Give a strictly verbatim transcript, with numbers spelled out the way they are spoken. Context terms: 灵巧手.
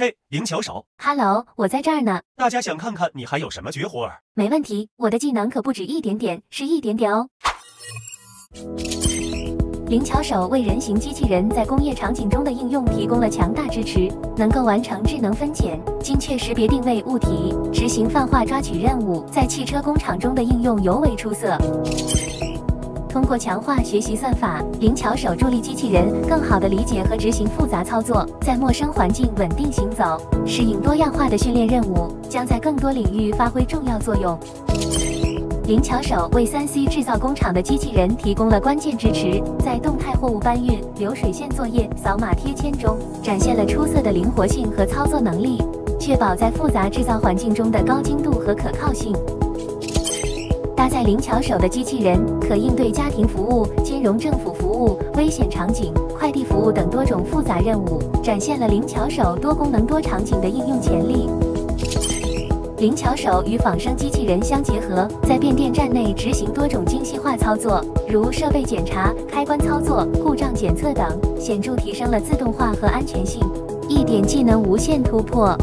嘿，灵巧手。Hello， 我在这儿呢。大家想看看你还有什么绝活儿？没问题，我的技能可不止一点点，是一点点哦。灵巧手为人形机器人在工业场景中的应用提供了强大支持，能够完成智能分拣、精确识别定位物体、执行泛化抓取任务，在汽车工厂中的应用尤为出色。 通过强化学习算法，灵巧手助力机器人更好地理解和执行复杂操作，在陌生环境稳定行走，适应多样化的训练任务，将在更多领域发挥重要作用。灵巧手为 三 C 制造工厂的机器人提供了关键支持，在动态货物搬运、流水线作业、扫码贴签中展现了出色的灵活性和操作能力，确保在复杂制造环境中的高精度和可靠性。 搭载灵巧手的机器人可应对家庭服务、金融、政府服务、危险场景、快递服务等多种复杂任务，展现了灵巧手多功能多场景的应用潜力。灵巧手与仿生机器人相结合，在变电站内执行多种精细化操作，如设备检查、开关操作、故障检测等，显著提升了自动化和安全性。一点技能无限突破。